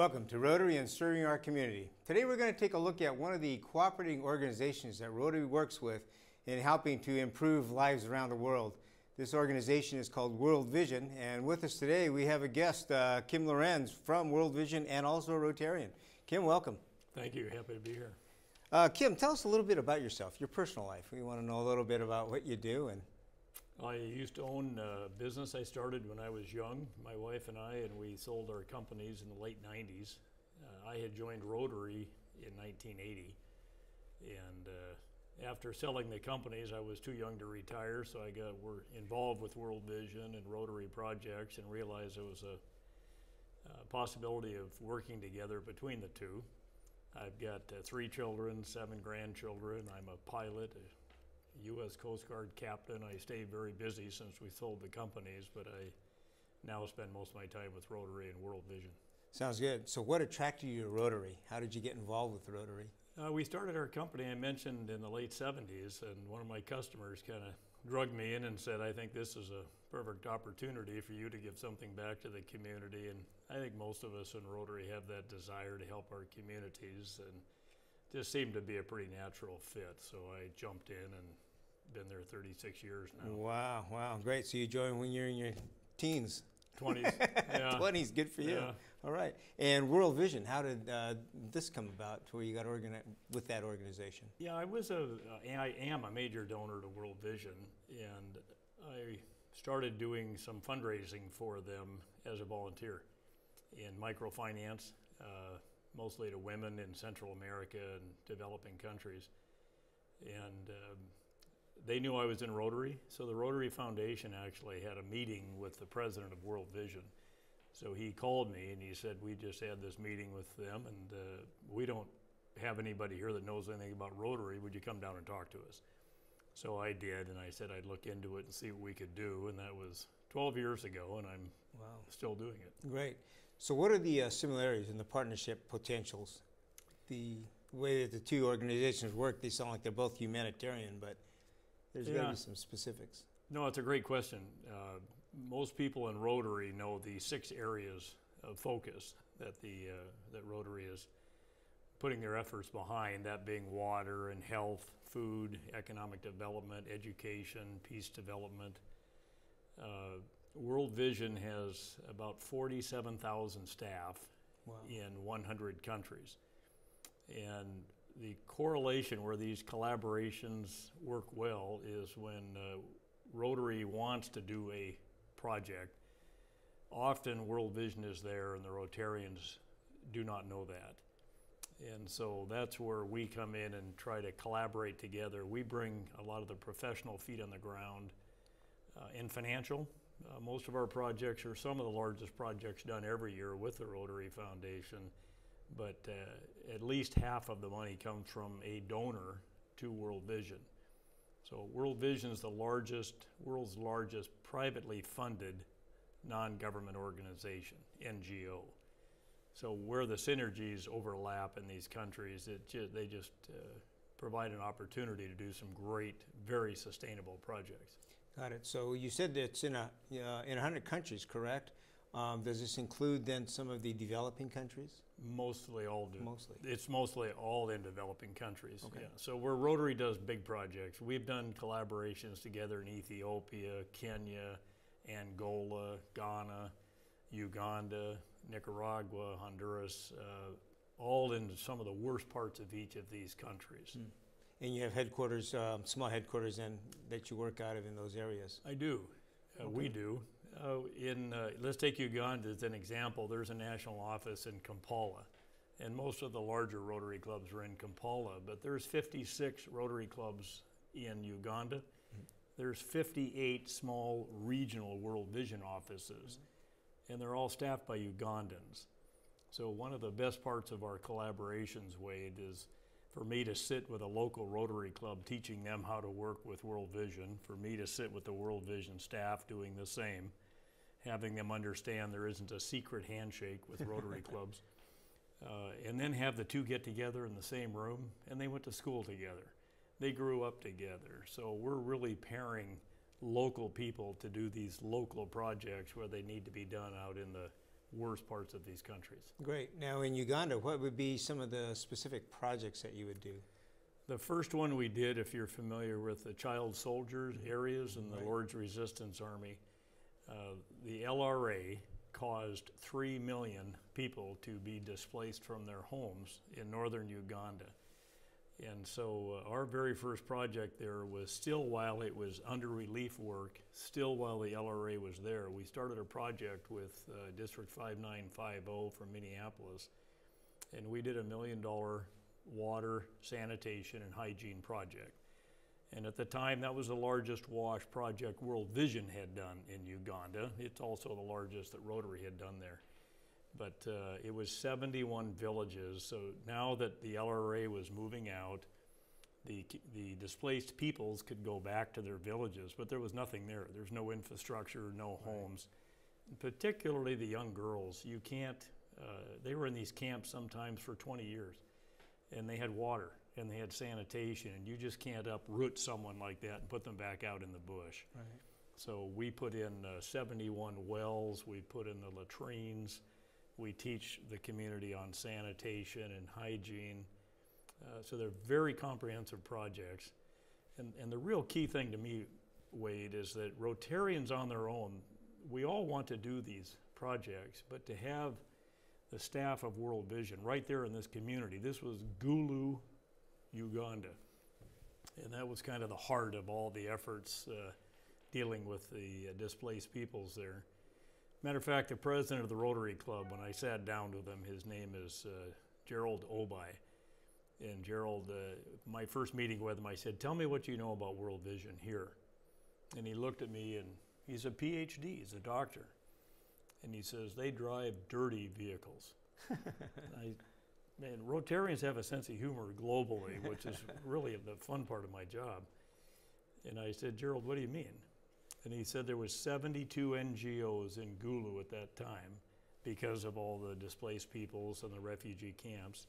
Welcome to Rotary and Serving Our Community. Today we're going to take a look at one of the cooperating organizations that Rotary works with in helping to improve lives around the world. This organization is called World Vision, and with us today we have a guest, Kim Lorenz from World Vision and also a Rotarian. Kim, welcome. Thank you. Happy to be here. Kim, tell us a little bit about yourself, your personal life. We want to know a little bit about what you do. And I used to own a business I started when I was young, my wife and I, and we sold our companies in the late 90s. I had joined Rotary in 1980, and after selling the companies, I was too young to retire, so I got involved with World Vision and Rotary projects and realized there was a possibility of working together between the two. I've got 3 children, 7 grandchildren. I'm a pilot, U.S. Coast Guard captain. I stayed very busy since we sold the companies, but I now spend most of my time with Rotary and World Vision. Sounds good. So what attracted you to Rotary? How did you get involved with Rotary? We started our company, I mentioned, in the late 70s, and one of my customers kind of drugged me in and said, I think this is a perfect opportunity for you to give something back to the community. And I think most of us in Rotary have that desire to help our communities, and just seemed to be a pretty natural fit, so I jumped in and been there 36 years now. Wow, wow, great. So you joined when you're in your teens. 20s, yeah. 20s, good for you. Yeah. All right. And World Vision, how did this come about to where you got with that organization? Yeah, I am a major donor to World Vision, and I started doing some fundraising for them as a volunteer in microfinance, mostly to women in Central America and developing countries. And they knew I was in Rotary, so the Rotary Foundation actually had a meeting with the president of World Vision. So he called me and he said, we just had this meeting with them, and we don't have anybody here that knows anything about Rotary. Would you come down and talk to us? So I did, and I said I'd look into it and see what we could do, and that was 12 years ago, and I'm still doing it. Great. So what are the similarities in the partnership potentials? The way that the two organizations work, they sound like they're both humanitarian, but there's got to be some specifics. No, it's a great question. Most people in Rotary know the 6 areas of focus that that Rotary is putting their efforts behind, that being water and health, food, economic development, education, peace development. World Vision has about 47,000 staff in 100 countries. And the correlation where these collaborations work well is when Rotary wants to do a project. Often World Vision is there and the Rotarians do not know that. And so that's where we come in and try to collaborate together. We bring a lot of the professional feet on the ground and financial. Most of our projects are some of the largest projects done every year with the Rotary Foundation, but at least half of the money comes from a donor to World Vision. So World Vision is the world's largest privately funded non-government organization, NGO. So where the synergies overlap in these countries, they just provide an opportunity to do some great, very sustainable projects. Got it. So you said that it's in 100 countries, correct? Does this include then some of the developing countries? Mostly all do. Mostly. It's mostly all in developing countries. Okay. Yeah. So where Rotary does big projects, we've done collaborations together in Ethiopia, Kenya, Angola, Ghana, Uganda, Nicaragua, Honduras, all in some of the worst parts of each of these countries. Mm. And you have headquarters, small headquarters then, that you work out of in those areas? I do. Okay. We do. Let's take Uganda as an example. There's a national office in Kampala, and most of the larger Rotary clubs are in Kampala, but there's 56 Rotary clubs in Uganda. Mm-hmm. There's 58 small regional World Vision offices, mm-hmm. and they're all staffed by Ugandans. So one of the best parts of our collaborations, Wade, is for me to sit with a local Rotary club teaching them how to work with World Vision, for me to sit with the World Vision staff doing the same, having them understand there isn't a secret handshake with Rotary clubs, and then have the two get together in the same room, and they went to school together. They grew up together. So we're really pairing local people to do these local projects where they need to be done out in the worst parts of these countries. Great. Now in Uganda, what would be some of the specific projects that you would do? The first one we did, if you're familiar with the child soldiers areas and the right. Lord's Resistance Army, the LRA caused 3 million people to be displaced from their homes in northern Uganda. And so our very first project there was still while it was under relief work, still while the LRA was there. We started a project with District 5950 from Minneapolis, and we did a $1 million water, sanitation, and hygiene project. And at the time, that was the largest WASH project World Vision had done in Uganda. It's also the largest that Rotary had done there. But it was 71 villages. So now that the LRA was moving out, the displaced peoples could go back to their villages, but there was nothing there. There's no infrastructure, no homes. Right. Particularly the young girls, you can't, they were in these camps sometimes for 20 years, and they had water and they had sanitation, and you just can't uproot someone like that and put them back out in the bush. Right. So we put in 71 wells, we put in the latrines, we teach the community on sanitation and hygiene. So they're very comprehensive projects. And the real key thing to me, Wade, is that Rotarians on their own, we all want to do these projects, but to have the staff of World Vision right there in this community, this was Gulu, Uganda. And that was kind of the heart of all the efforts dealing with the displaced peoples there. Matter of fact, the president of the Rotary Club, when I sat down with him, his name is Gerald Obai. And Gerald, my first meeting with him, I said, tell me what you know about World Vision here. And he looked at me, and he's a PhD, he's a doctor. And he says, they drive dirty vehicles. Man, Rotarians have a sense of humor globally, which is really the fun part of my job. And I said, Gerald, what do you mean? And he said there was 72 NGOs in Gulu at that time because of all the displaced peoples and the refugee camps.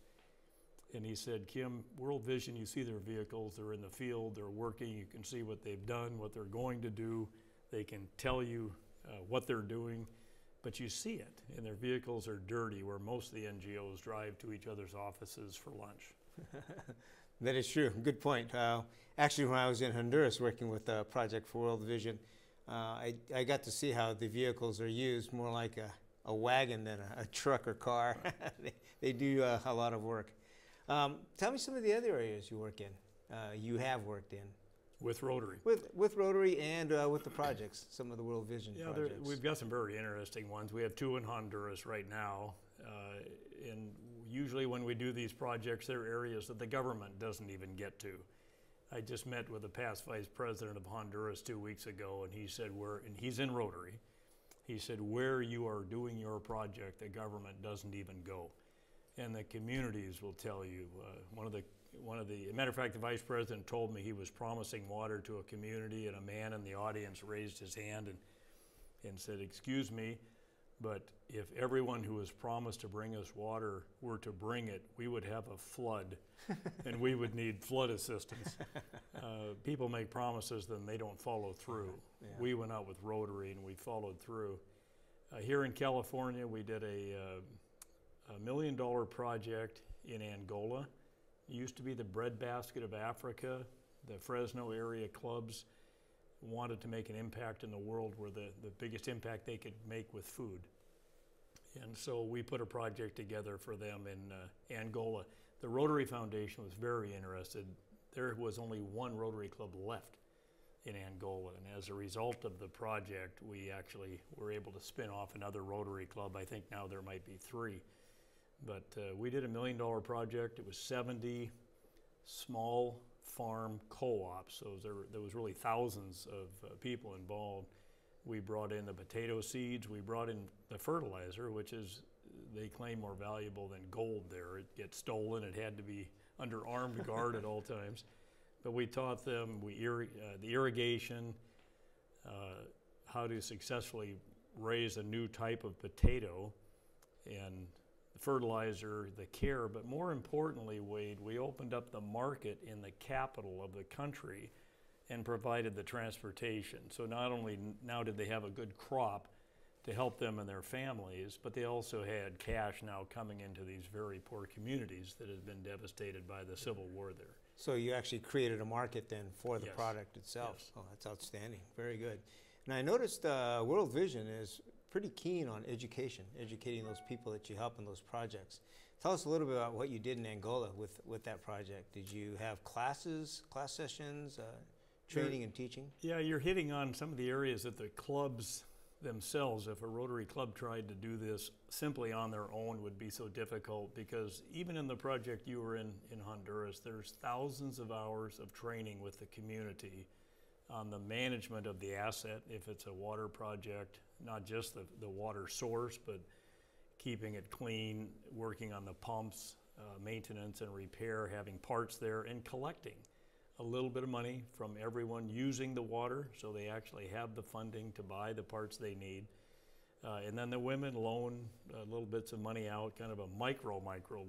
And he said, Kim, World Vision, you see their vehicles, they're in the field, they're working, you can see what they've done, what they're going to do, they can tell you what they're doing, but you see it, and their vehicles are dirty, where most of the NGOs drive to each other's offices for lunch. That is true, good point. Actually, when I was in Honduras working with a project for World Vision, I got to see how the vehicles are used more like a wagon than a truck or car. They do a lot of work. Tell me some of the other areas you work in, you have worked in. With Rotary. With Rotary and with the projects, some of the World Vision projects. We've got some very interesting ones. We have 2 in Honduras right now. And usually when we do these projects, there are areas that the government doesn't even get to. I just met with the past vice president of Honduras 2 weeks ago, and he said, and he's in Rotary. He said, where you are doing your project, the government doesn't even go. And the communities will tell you, as a matter of fact, the vice president told me he was promising water to a community, and a man in the audience raised his hand and said, excuse me, but if everyone who was promised to bring us water were to bring it, we would have a flood, and we would need flood assistance. People make promises, then they don't follow through. Yeah. We went out with Rotary, and we followed through. Here in California, we did a $1 million project in Angola. It used to be the breadbasket of Africa. The Fresno area clubs wanted to make an impact in the world, where the biggest impact they could make with food. And so we put a project together for them in Angola. The Rotary Foundation was very interested. There was only 1 Rotary Club left in Angola, and as a result of the project, we actually were able to spin off another Rotary Club. I think now there might be 3. But we did a $1 million project. It was 70 small farm co-ops, so there was really thousands of people involved. We brought in the potato seeds, we brought in the fertilizer, which is, they claim, more valuable than gold there. It gets stolen, it had to be under armed guard at all times. But we taught them the irrigation, how to successfully raise a new type of potato, and the fertilizer, the care, but more importantly, Wade, we opened up the market in the capital of the country and provided the transportation. So not only now did they have a good crop, to help them and their families, but they also had cash now coming into these very poor communities that had been devastated by the Civil War there. So you actually created a market then for the product itself. Yes. Oh, that's outstanding. Very good. And I noticed World Vision is pretty keen on education, educating those people that you help in those projects. Tell us a little bit about what you did in Angola with that project. Did you have classes, class sessions, training and teaching? Yeah, you're hitting on some of the areas that the clubs themselves, if a Rotary club tried to do this simply on their own, would be so difficult, because even in the project you were in Honduras, there's thousands of hours of training with the community on the management of the asset, if it's a water project, not just the water source, but keeping it clean, working on the pumps, maintenance and repair, having parts there, and collecting a little bit of money from everyone using the water, so they actually have the funding to buy the parts they need. And then the women loan little bits of money out, kind of a micro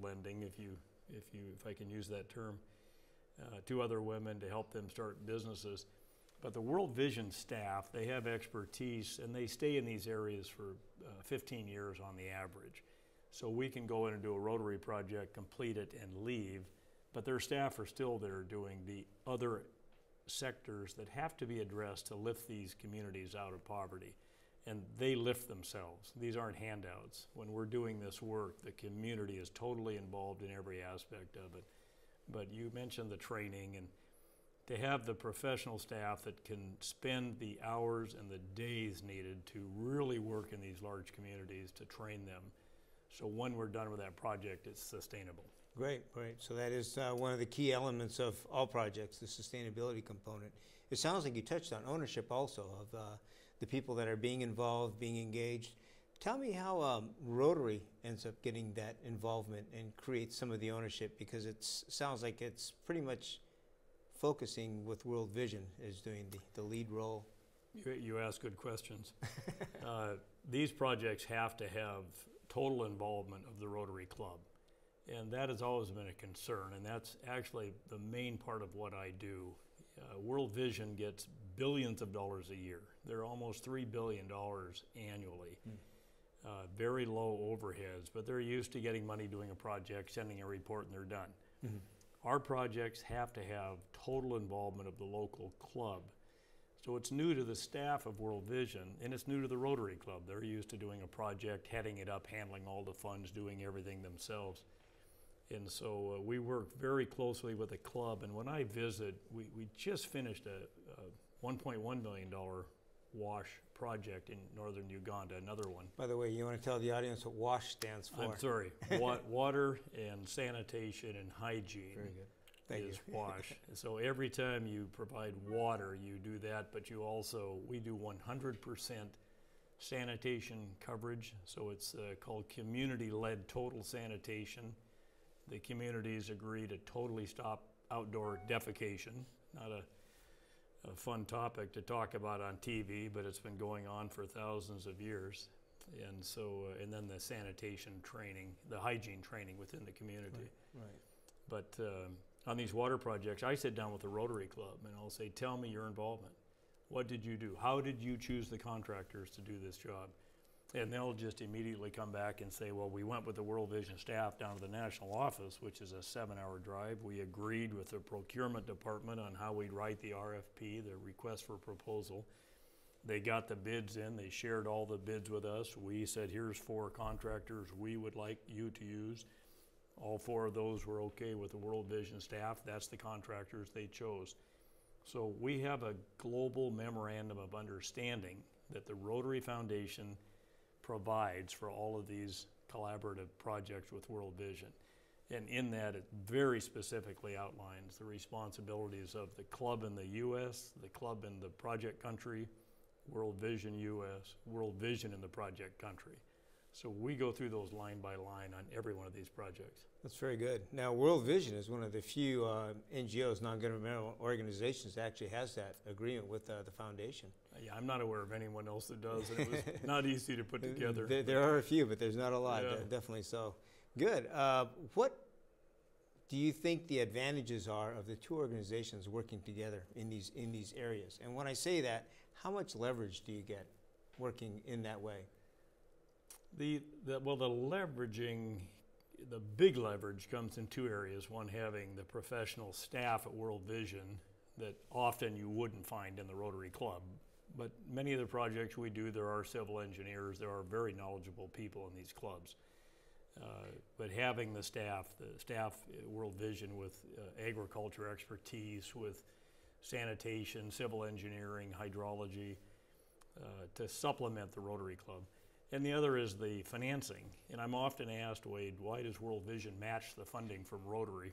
lending, if I can use that term, to other women to help them start businesses. But the World Vision staff, they have expertise, and they stay in these areas for 15 years on the average. So we can go in and do a Rotary project, complete it, and leave. But their staff are still there doing the other sectors that have to be addressed to lift these communities out of poverty. And they lift themselves. These aren't handouts. When we're doing this work, the community is totally involved in every aspect of it. But you mentioned the training, and to have the professional staff that can spend the hours and the days needed to really work in these large communities to train them, so when we're done with that project, it's sustainable. Great, great. So that is one of the key elements of all projects, the sustainability component. It sounds like you touched on ownership also of the people that are being involved, being engaged. Tell me how Rotary ends up getting that involvement and creates some of the ownership, because it sounds like it's pretty much focusing with World Vision is doing the lead role. You ask good questions. These projects have to have total involvement of the Rotary Club, and that has always been a concern, and that's actually the main part of what I do. World Vision gets billions of dollars a year. They're almost $3 billion annually. Very low overheads, but they're used to getting money, doing a project, sending a report, and they're done. Our projects have to have total involvement of the local club. So it's new to the staff of World Vision, and it's new to the Rotary Club. They're used to doing a project, heading it up, handling all the funds, doing everything themselves. And so we work very closely with the club. And when I visit, we just finished a $1.1 million WASH project in northern Uganda, another one. By the way, you want to tell the audience what WASH stands for? I'm sorry. Water and sanitation and hygiene. Very good. Thank is you. WASH. So every time you provide water, you do that, but you also, we do 100% sanitation coverage. So it's called community-led total sanitation. The communities agree to totally stop outdoor defecation. Not a fun topic to talk about on TV, but it's been going on for thousands of years. And so, and then the sanitation training, the hygiene training within the community. Right. But on these water projects, I sit down with the Rotary Club and I'll say, tell me your involvement. What did you do? How did you choose the contractors to do this job? And they'll just immediately come back and say, well, we went with the World Vision staff down to the national office, which is a 7-hour drive. We agreed with the procurement department on how we'd write the RFP, the request for proposal. They got the bids in. They shared all the bids with us. We said, here's 4 contractors we would like you to use. All 4 of those were okay with the World Vision staff. That's the contractors they chose. So we have a global memorandum of understanding that the Rotary Foundation provides for all of these collaborative projects with World Vision. And in that, it very specifically outlines the responsibilities of the club in the U.S., the club in the project country, World Vision U.S., World Vision in the project country. So we go through those line by line on every one of these projects. That's very good. Now, World Vision is one of the few NGOs, non-governmental organizations, that actually has that agreement with the foundation. Yeah, I'm not aware of anyone else that does. And it was not easy to put together. There are a few, but there's not a lot, definitely so. Good. What do you think the advantages are of the two organizations working together in these areas? And when I say that, how much leverage do you get working in that way? The leveraging, the big leverage comes in two areas. One, having the professional staff at World Vision that often you wouldn't find in the Rotary Club. But many of the projects we do, there are civil engineers, there are very knowledgeable people in these clubs. But having the staff at World Vision with agriculture expertise, with sanitation, civil engineering, hydrology, to supplement the Rotary Club. And the other is the financing. And I'm often asked, Wade, why does World Vision match the funding from Rotary?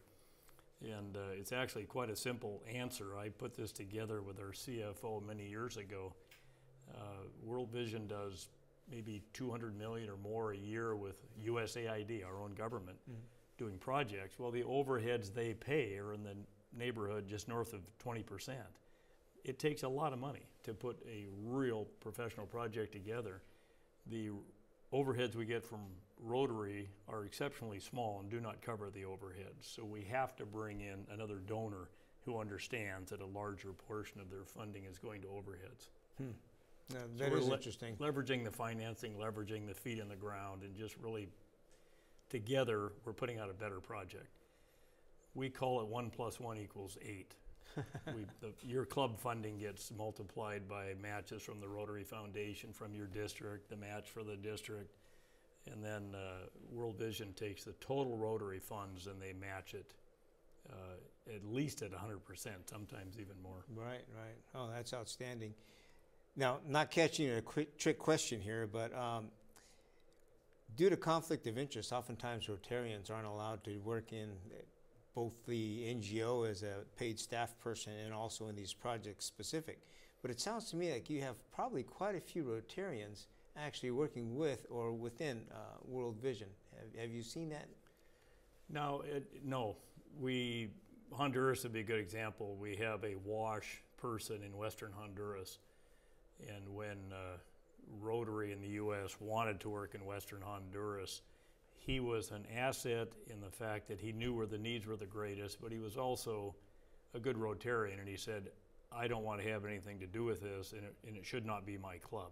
And it's actually quite a simple answer. I put this together with our CFO many years ago. World Vision does maybe 200 million or more a year with USAID, our own government, mm-hmm. doing projects. Well, the overheads they pay are in the neighborhood just north of 20%. It takes a lot of money to put a real professional project together. The overheads we get from Rotary are exceptionally small and do not cover the overheads. So we have to bring in another donor who understands that a larger portion of their funding is going to overheads. Hmm. Now, that is interesting. Leveraging the financing, leveraging the feet in the ground, and just really together we're putting out a better project. We call it 1 + 1 = 8. Your club funding gets multiplied by matches from the Rotary Foundation, from your district, the match for the district, and then World Vision takes the total Rotary funds and they match it at least at 100%, sometimes even more. Right, right. Oh, that's outstanding. Now, not catching a quick trick question here, but due to conflict of interest, oftentimes Rotarians aren't allowed to work in both the NGO as a paid staff person and also in these projects specific. But it sounds to me like you have probably quite a few Rotarians actually working with or within World Vision. Have you seen that? No, no. Honduras would be a good example. We have a WASH person in Western Honduras. And when Rotary in the U.S. wanted to work in Western Honduras, he was an asset in the fact that he knew where the needs were the greatest, but he was also a good Rotarian, and he said, I don't want to have anything to do with this, and it should not be my club.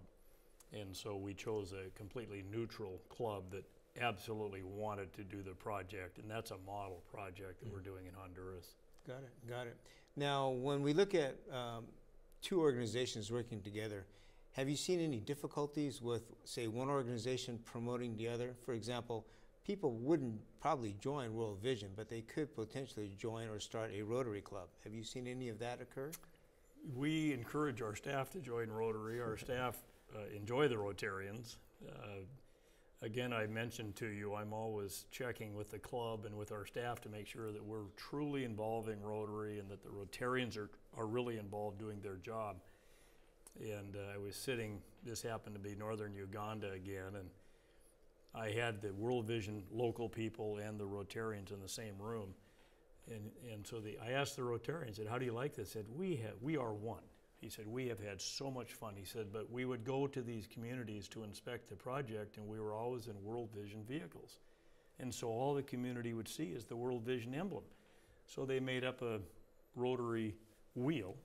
And so we chose a completely neutral club that absolutely wanted to do the project, and that's a model project that we're doing in Honduras. Got it, got it. Now, when we look at two organizations working together, have you seen any difficulties with, say, one organization promoting the other? For example, people wouldn't probably join World Vision, but they could potentially join or start a Rotary Club. Have you seen any of that occur? We encourage our staff to join Rotary. Our staff enjoy the Rotarians. Again, I mentioned to you, I'm always checking with the club and with our staff to make sure that we're truly involving Rotary and that the Rotarians are really involved doing their job. And I was sitting, this happened to be northern Uganda again, and I had the World Vision local people and the Rotarians in the same room. And so I asked the Rotarians, said, how do you like this? He said, we are one. He said, we have had so much fun. He said, but we would go to these communities to inspect the project, and we were always in World Vision vehicles. And so all the community would see is the World Vision emblem. So they made up a Rotary wheel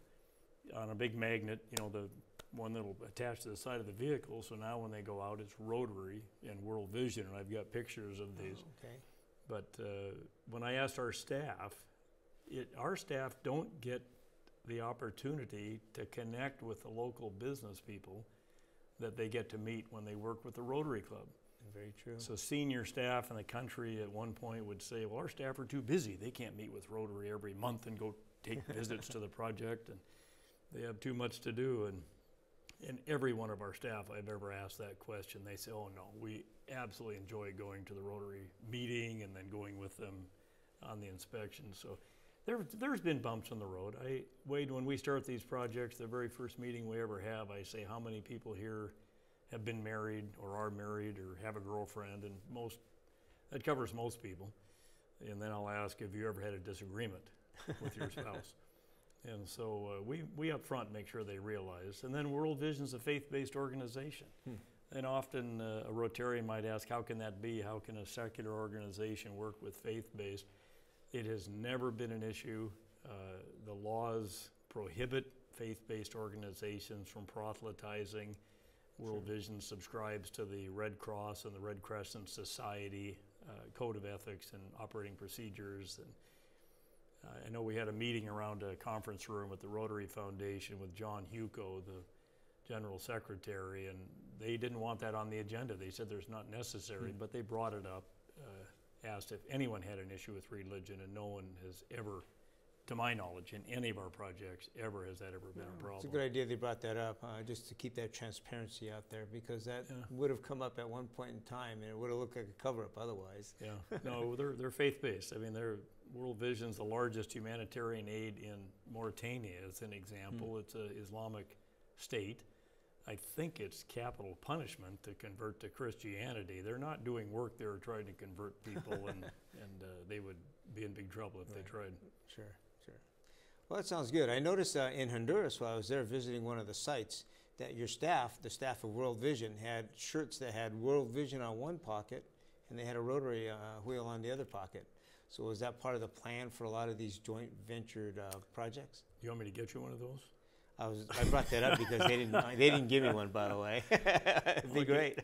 on a big magnet, you know, the one that'll attach to the side of the vehicle. So now when they go out, it's Rotary and World Vision, and I've got pictures of these. Oh, okay. But when I asked our staff, our staff don't get the opportunity to connect with the local business people that they get to meet when they work with the Rotary Club. Very true. So senior staff in the country at one point would say, well, our staff are too busy. They can't meet with Rotary every month and go take visits to the project, and they have too much to do. And every one of our staff I've ever asked that question, they say, oh no, we absolutely enjoy going to the Rotary meeting and then going with them on the inspection. So There's been bumps on the road. Wade, when we start these projects, the very first meeting we ever have, I say, how many people here have been married or are married or have a girlfriend? And that covers most people. And then I'll ask, have you ever had a disagreement with your spouse? And so we up front make sure they realize. And then World Vision's a faith-based organization. Hmm. And often a Rotarian might ask, how can that be? How can a secular organization work with faith-based? It has never been an issue. The laws prohibit faith-based organizations from proselytizing. World Vision subscribes to the Red Cross and the Red Crescent Society Code of Ethics and Operating Procedures. And I know we had a meeting around a conference room at the Rotary Foundation with John Huco, the General Secretary, and they didn't want that on the agenda. They said there's not necessary, but they brought it up, asked if anyone had an issue with religion, and no one has ever, to my knowledge, in any of our projects, ever has that ever been a problem. It's a good idea they brought that up, just to keep that transparency out there, because that would have come up at one point in time, and it would have looked like a cover-up otherwise. Yeah, no, they're faith-based. I mean, World Vision's the largest humanitarian aid in Mauritania, as an example. It's an Islamic state. I think it's capital punishment to convert to Christianity. They're not doing work there trying to convert people, and they would be in big trouble if they tried. Sure. Sure. Well, that sounds good. I noticed in Honduras, while I was there visiting one of the sites, that your staff, the staff of World Vision, had shirts that had World Vision on one pocket and they had a Rotary wheel on the other pocket. So was that part of the plan for a lot of these joint ventured projects? You want me to get you one of those? I brought that up because they didn't give me one, by the way. It'd be great.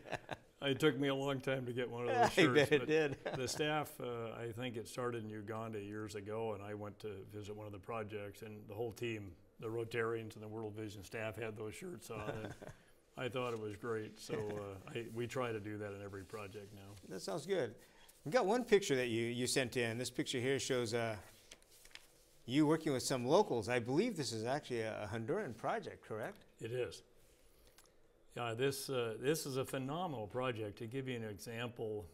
It took me a long time to get one of those shirts. I bet it did. The staff, I think it started in Uganda years ago, and I went to visit one of the projects, and the whole team, the Rotarians and the World Vision staff, had those shirts on. And I thought it was great, so we try to do that in every project now. That sounds good. We've got one picture that you sent in. This picture here shows you working with some locals. I believe this is actually a Honduran project, correct? It is. This is a phenomenal project. To give you an example,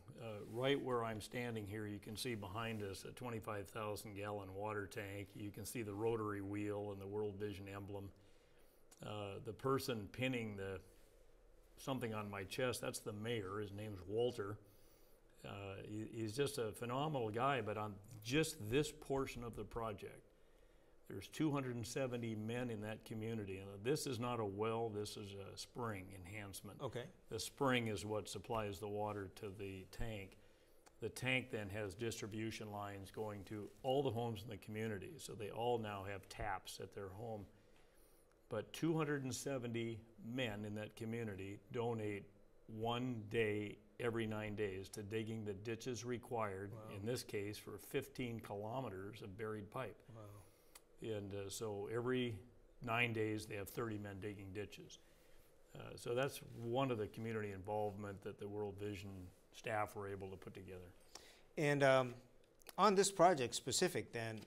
right where I'm standing here, you can see behind us a 25,000-gallon water tank. You can see the Rotary wheel and the World Vision emblem. The person pinning something on my chest, that's the mayor. His name's Walter. He's just a phenomenal guy, but on just this portion of the project, there's 270 men in that community. And this is not a well, this is a spring enhancement. Okay. The spring is what supplies the water to the tank. The tank then has distribution lines going to all the homes in the community, so they all now have taps at their home. But 270 men in that community donate one day every 9 days to digging the ditches required, in this case for 15 kilometers of buried pipe. Wow. And so every 9 days they have 30 men digging ditches. So that's one of the community involvement that the World Vision staff were able to put together. And on this project specific then,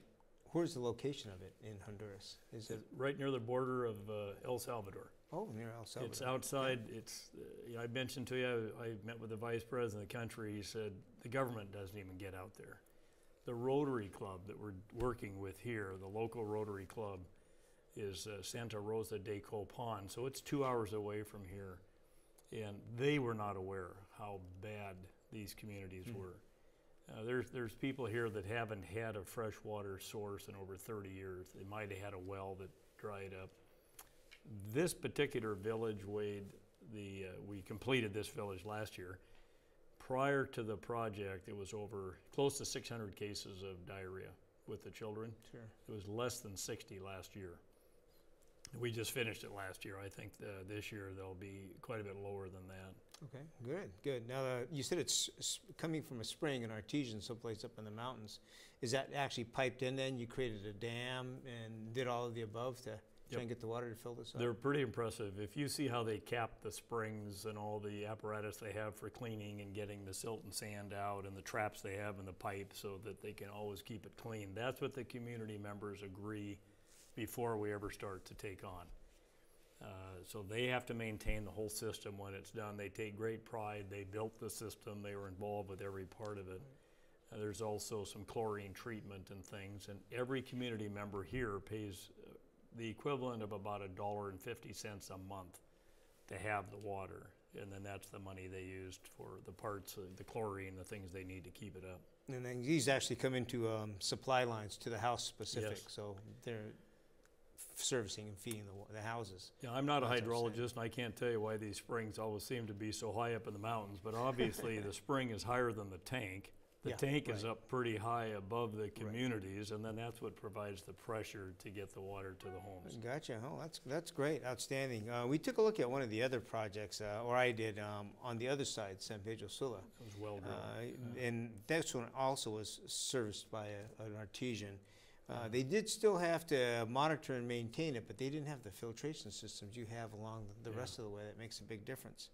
where's the location of it in Honduras? Is it right near the border of El Salvador? Oh, near El Salvador. It's outside. It's. I mentioned to you, I met with the vice president of the country. He said the government doesn't even get out there. The Rotary Club that we're working with here, the local Rotary Club, is Santa Rosa de Copan. So it's 2 hours away from here, and they were not aware how bad these communities were. There's people here that haven't had a freshwater source in over 30 years. They might have had a well that dried up. This particular village weighed we completed this village last year. Prior to the project, it was over close to 600 cases of diarrhea with the children. Sure. It was less than 60 last year. We just finished it last year. I think this year they'll be quite a bit lower than that. Okay, good, good. Now, you said it's coming from a spring in Artesian, someplace up in the mountains. Is that actually piped in then? You created a dam and did all of the above to try and get the water to fill this up? They're pretty impressive. If you see how they cap the springs and all the apparatus they have for cleaning and getting the silt and sand out and the traps they have in the pipe so that they can always keep it clean, that's what the community members agree before we ever start to take on. So they have to maintain the whole system when it's done. They take great pride. They built the system. They were involved with every part of it. There's also some chlorine treatment and things, and every community member here pays the equivalent of about $1.50 a month to have the water, and then that's the money they used for the parts, the chlorine, the things they need to keep it up. And then these actually come into supply lines to the house specific, so they're servicing and feeding the houses. Yeah, I'm not a hydrologist, and I can't tell you why these springs always seem to be so high up in the mountains, but obviously the spring is higher than the tank. The tank is up pretty high above the communities, and then that's what provides the pressure to get the water to the homes. Gotcha. Oh, that's great. Outstanding. We took a look at one of the other projects, or I did, on the other side, San Pedro Sula. It was well done. And that one also was serviced by an artesian. They did still have to monitor and maintain it, but they didn't have the filtration systems you have along the rest of the way. That makes a big difference.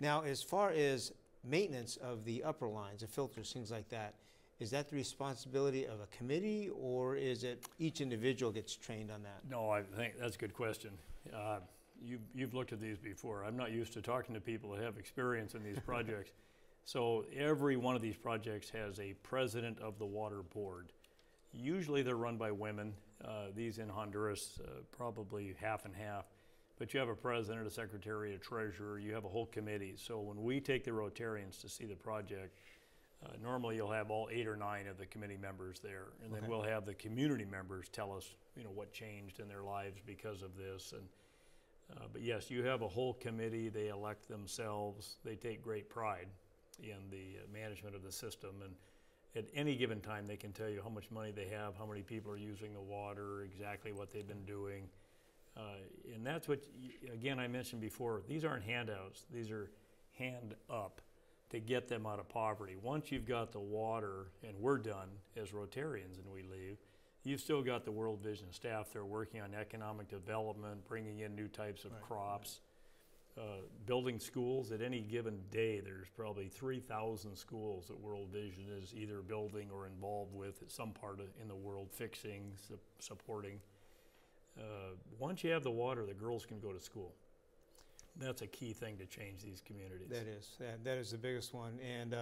Now, as far as maintenance of the upper lines, the filters, things like that, is that the responsibility of a committee, or is it each individual gets trained on that? No, I think that's a good question. You've looked at these before. I'm not used to talking to people that have experience in these projects. So every one of these projects has a president of the water board. Usually they're run by women, these in Honduras, probably half and half. But you have a president, a secretary, a treasurer, you have a whole committee. So when we take the Rotarians to see the project, normally you'll have all 8 or 9 of the committee members there. And then we'll have the community members tell us, you know, what changed in their lives because of this. And but yes, you have a whole committee. They elect themselves. They take great pride in the management of the system. And at any given time, they can tell you how much money they have, how many people are using the water, exactly what they've been doing. And that's what, again, I mentioned before, these aren't handouts. These are hand up to get them out of poverty. Once you've got the water, and we're done as Rotarians and we leave, you've still got the World Vision staff. They're working on economic development, bringing in new types of crops, building schools. At any given day, there's probably 3,000 schools that World Vision is either building or involved with at some part in the world, fixing, supporting. Once you have the water, the girls can go to school. That's a key thing to change these communities. That is. That is the biggest one. And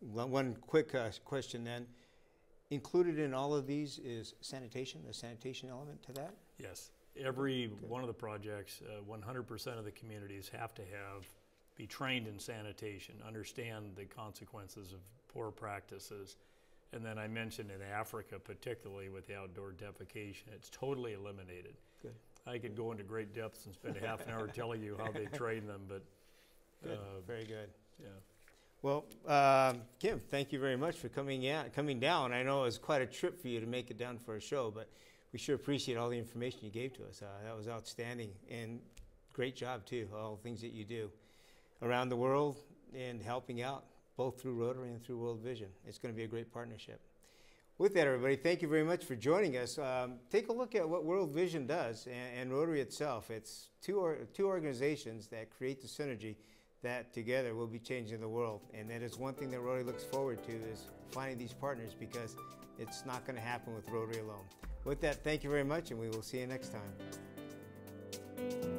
one quick question then. Included in all of these is sanitation, the sanitation element to that? Yes. Every one of the projects, 100% of the communities have to be trained in sanitation, understand the consequences of poor practices. And then I mentioned in Africa, particularly with the outdoor defecation, it's totally eliminated. Good. I could go into great depths and spend a half an hour telling you how they train them, but very good. Yeah. Well, Kim, thank you very much for coming down. I know it was quite a trip for you to make it down for a show, but we sure appreciate all the information you gave to us. That was outstanding, and great job too. All the things that you do around the world and helping out, both through Rotary and through World Vision. It's going to be a great partnership. With that, everybody, thank you very much for joining us. Take a look at what World Vision does and Rotary itself. It's two organizations that create the synergy that together will be changing the world. And that is one thing that Rotary looks forward to, is finding these partners, because it's not going to happen with Rotary alone. With that, thank you very much, and we will see you next time.